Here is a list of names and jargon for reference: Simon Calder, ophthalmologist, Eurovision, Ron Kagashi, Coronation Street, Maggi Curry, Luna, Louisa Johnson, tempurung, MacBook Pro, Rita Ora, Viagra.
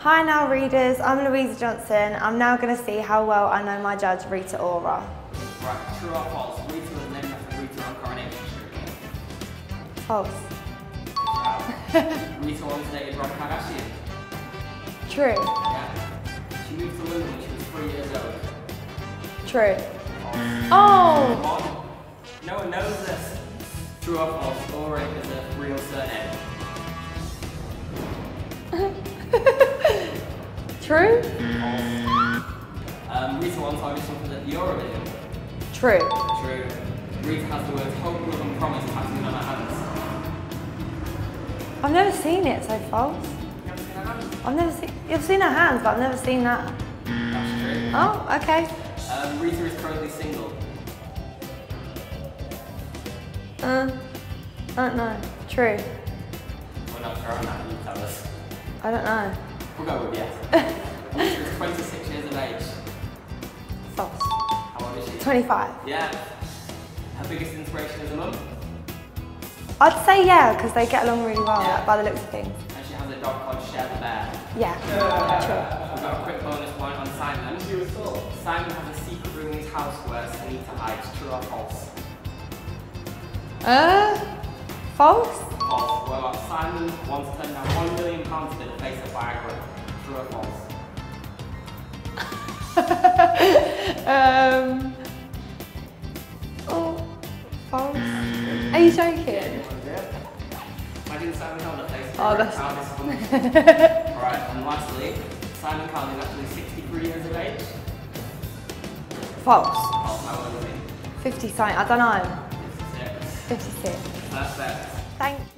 Hi now readers, I'm Louisa Johnson. I'm now going to see how well I know my judge, Rita Ora. Right, true or false? Rita was named after Rita on Coronation Street. False. Rita once dated Ron Kagashi. True. Yeah. She moved to Luna when she was 3 years old. True. False. Oh! No one knows this. True or false? Ora is a real surname. True? Rita once auditioned for the Eurovision. True. True. Rita has the words hope, love and promise tattooed on her hands. I've never seen it, so false. You've never seen her hands? You've seen her hands, but I've never seen that. That's true. Oh, okay. Rita is currently single. I don't know. True. We're not sure on that, you tell us. I don't know. We'll go with yes. Rita is 26 years of age. False. How old is she? 25. Yeah. Her biggest inspiration is a mum? I'd say yeah, because they get along really well, yeah. Like, by the looks of things. And she has a dog called Share the Bear. Yeah. True. We've got a quick bonus point on Simon. Simon has a secret room in his house where Anita hides. True or false? False? False. Well, Simon once turned down £1 million to the face of Viagra. True or false? False. Are you joking? Yeah. Imagine Simon Calder face. Oh, that's nice. Alright, and lastly, Simon Calder is actually 63 years of age. False. False, how old is he? 50 something, I don't know. 56. 56. Perfect. Thank you.